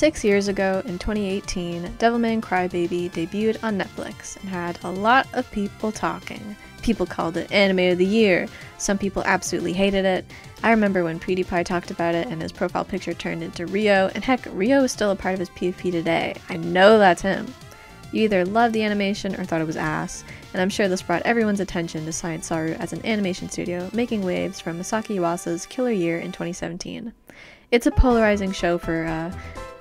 6 years ago, in 2018, Devilman Crybaby debuted on Netflix and had a lot of people talking. People called it Anime of the Year, some people absolutely hated it. I remember when PewDiePie talked about it and his profile picture turned into Ryo, and heck, Ryo is still a part of his PFP today. I know that's him. You either loved the animation or thought it was ass, and I'm sure this brought everyone's attention to Science Saru as an animation studio making waves from Masaaki Yuasa's killer year in 2017. It's a polarizing show for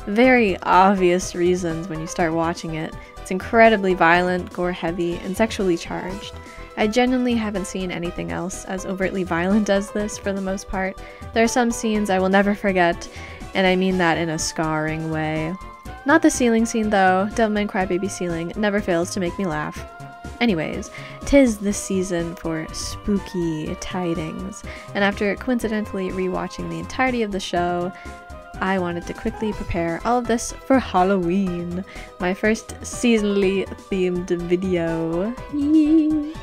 very obvious reasons when you start watching it. It's incredibly violent, gore-heavy, and sexually charged. I genuinely haven't seen anything else as overtly violent as this for the most part. There are some scenes I will never forget, and I mean that in a scarring way. Not the ceiling scene though, Devilman Crybaby ceiling never fails to make me laugh. Anyways, 'tis the season for spooky tidings, and after coincidentally rewatching the entirety of the show, I wanted to quickly prepare all of this for Halloween, my first seasonally themed video. Yee.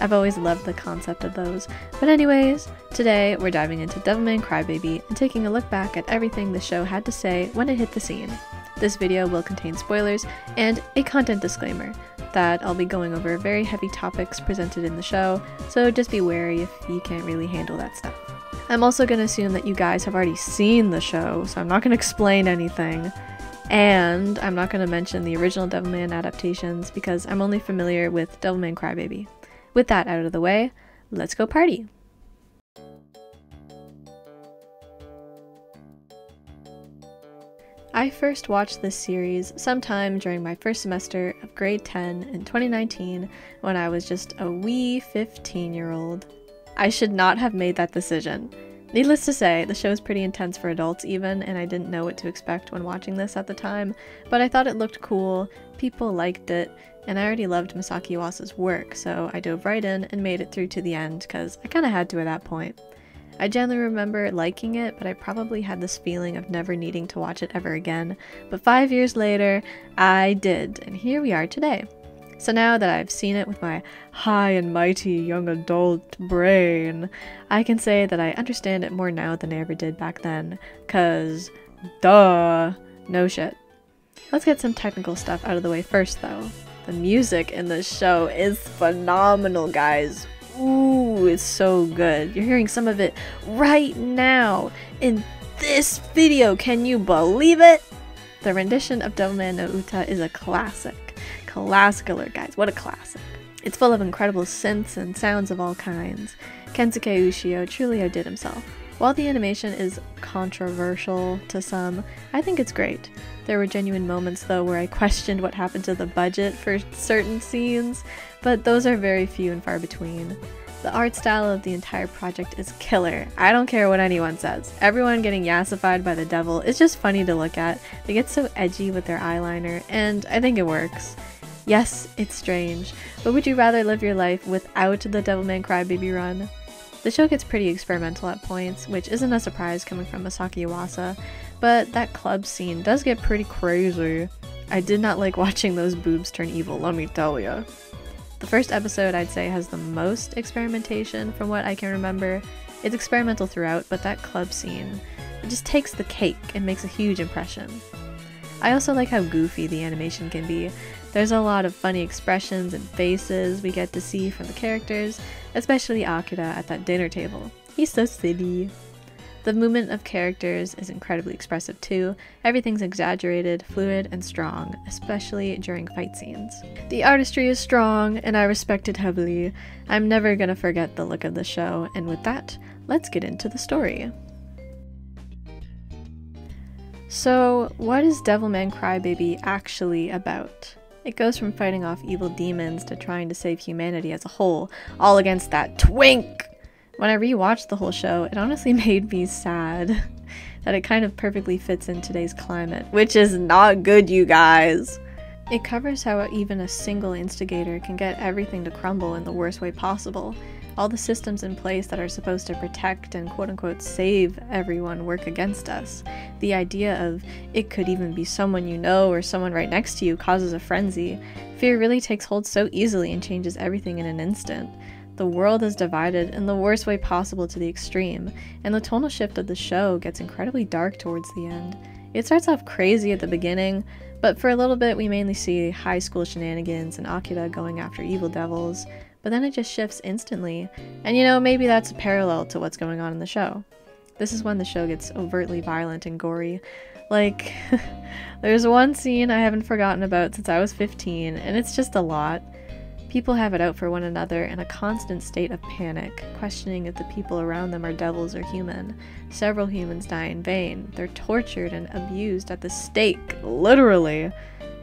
I've always loved the concept of those. But anyways, today we're diving into Devilman Crybaby and taking a look back at everything the show had to say when it hit the scene. This video will contain spoilers and a content disclaimer that I'll be going over very heavy topics presented in the show, so just be wary if you can't really handle that stuff. I'm also going to assume that you guys have already seen the show, so I'm not going to explain anything. And I'm not going to mention the original Devilman adaptations because I'm only familiar with Devilman Crybaby. With that out of the way, let's go party! I first watched this series sometime during my first semester of grade 10 in 2019 when I was just a wee 15-year-old. I should not have made that decision. Needless to say, the show is pretty intense for adults even, and I didn't know what to expect when watching this at the time, but I thought it looked cool, people liked it, and I already loved Masaaki Yuasa's work, so I dove right in and made it through to the end, because I kinda had to at that point. I generally remember liking it, but I probably had this feeling of never needing to watch it ever again, but 5 years later, I did, and here we are today. So now that I've seen it with my high and mighty young adult brain, I can say that I understand it more now than I ever did back then, 'cause duh, no shit. Let's get some technical stuff out of the way first though. The music in this show is phenomenal, guys. Ooh, it's so good. You're hearing some of it right now in this video. Can you believe it? The rendition of Devilman no Uta is a classic. Classic alert, guys, what a classic. It's full of incredible synths and sounds of all kinds. Kensuke Ushio truly outdid himself. While the animation is controversial to some, I think it's great. There were genuine moments though where I questioned what happened to the budget for certain scenes, but those are very few and far between. The art style of the entire project is killer. I don't care what anyone says. Everyone getting yassified by the devil is just funny to look at. They get so edgy with their eyeliner, and I think it works. Yes, it's strange, but would you rather live your life without the Devilman Crybaby run? The show gets pretty experimental at points, which isn't a surprise coming from Masaaki Yuasa, but that club scene does get pretty crazy. I did not like watching those boobs turn evil, let me tell ya. The first episode, I'd say, has the most experimentation from what I can remember. It's experimental throughout, but that club scene, it just takes the cake and makes a huge impression. I also like how goofy the animation can be. There's a lot of funny expressions and faces we get to see from the characters, especially Akira at that dinner table. He's so silly. The movement of characters is incredibly expressive too. Everything's exaggerated, fluid, and strong, especially during fight scenes. The artistry is strong, and I respect it heavily. I'm never gonna forget the look of the show, and with that, let's get into the story. So, what is Devilman Crybaby actually about? It goes from fighting off evil demons to trying to save humanity as a whole, all against that twink! When I rewatched the whole show, it honestly made me sad that it kind of perfectly fits in today's climate, which is not good, you guys! It covers how even a single instigator can get everything to crumble in the worst way possible. All the systems in place that are supposed to protect and quote-unquote save everyone work against us. The idea of it could even be someone you know or someone right next to you causes a frenzy. Fear really takes hold so easily and changes everything in an instant. The world is divided in the worst way possible to the extreme, and the tonal shift of the show gets incredibly dark towards the end. It starts off crazy at the beginning, but for a little bit we mainly see high school shenanigans and Akira going after evil devils, but then it just shifts instantly, and you know, maybe that's a parallel to what's going on in the show. This is when the show gets overtly violent and gory. Like, there's one scene I haven't forgotten about since I was 15, and it's just a lot. People have it out for one another in a constant state of panic, questioning if the people around them are devils or human. Several humans die in vain. They're tortured and abused at the stake, literally.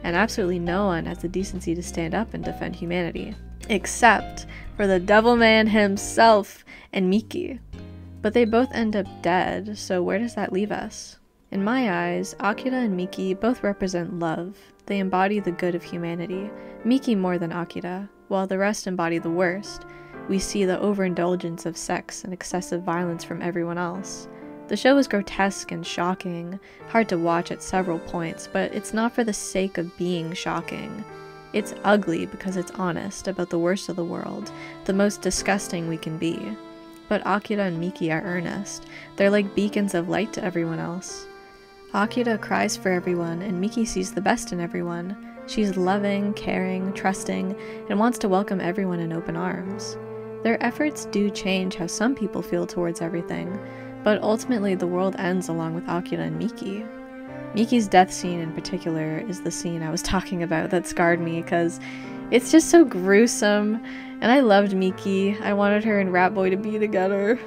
And absolutely no one has the decency to stand up and defend humanity, except for the Devilman himself and Miki. But they both end up dead, so where does that leave us? In my eyes, Akira and Miki both represent love. They embody the good of humanity, Miki more than Akira, while the rest embody the worst. We see the overindulgence of sex and excessive violence from everyone else. The show is grotesque and shocking, hard to watch at several points, but it's not for the sake of being shocking. It's ugly because it's honest about the worst of the world, the most disgusting we can be. But Akira and Miki are earnest. They're like beacons of light to everyone else. Akira cries for everyone, and Miki sees the best in everyone. She's loving, caring, trusting, and wants to welcome everyone in open arms. Their efforts do change how some people feel towards everything, but ultimately the world ends along with Akira and Miki. Miki's death scene in particular is the scene I was talking about that scarred me, because it's just so gruesome, and I loved Miki. I wanted her and Ratboy to be together.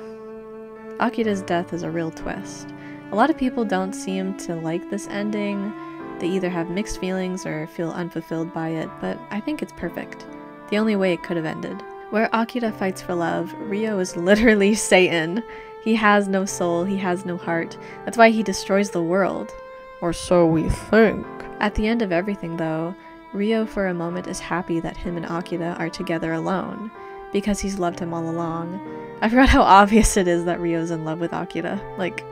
Akira's death is a real twist. A lot of people don't seem to like this ending. They either have mixed feelings or feel unfulfilled by it, but I think it's perfect. The only way it could have ended. Where Akira fights for love, Ryo is literally Satan. He has no soul, he has no heart. That's why he destroys the world. Or so we think. At the end of everything though, Ryo for a moment is happy that him and Akira are together alone, because he's loved him all along. I forgot how obvious it is that Ryo's in love with Akira. Like,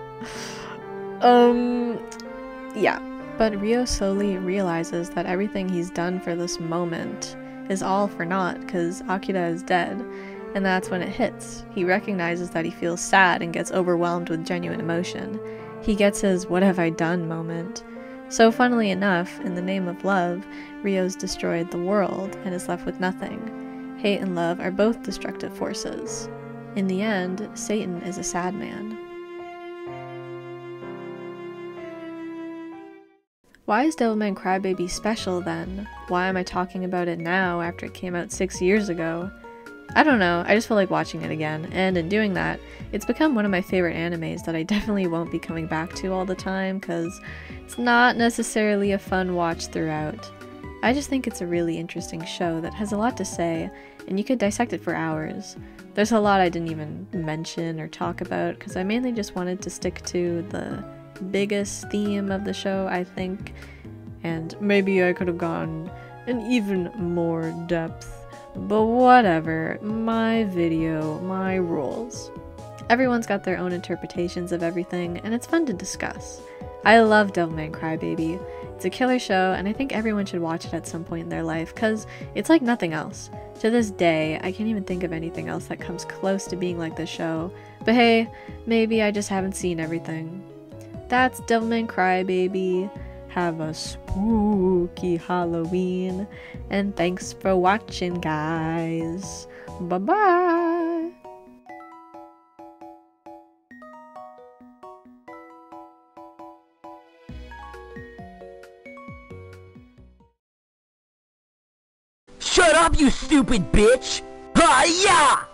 yeah. But Ryo slowly realizes that everything he's done for this moment is all for naught because Akira is dead, and that's when it hits. He recognizes that he feels sad and gets overwhelmed with genuine emotion. He gets his "what have I done" moment. So funnily enough, in the name of love, Ryo's destroyed the world and is left with nothing. Hate and love are both destructive forces. In the end, Satan is a sad man. Why is Devilman Crybaby special then? Why am I talking about it now after it came out 6 years ago? I don't know, I just feel like watching it again, and in doing that, it's become one of my favorite animes that I definitely won't be coming back to all the time because it's not necessarily a fun watch throughout. I just think it's a really interesting show that has a lot to say, and you could dissect it for hours. There's a lot I didn't even mention or talk about because I mainly just wanted to stick to the biggest theme of the show, I think, and maybe I could have gone in even more depth, but whatever, my video, my rules. Everyone's got their own interpretations of everything, and it's fun to discuss. I love Devilman Crybaby. It's a killer show, and I think everyone should watch it at some point in their life, because it's like nothing else. To this day, I can't even think of anything else that comes close to being like this show, but hey, maybe I just haven't seen everything. That's Devilman Crybaby. Have a spooky Halloween, and thanks for watching, guys. Bye bye. Shut up, you stupid bitch! Ha-ya!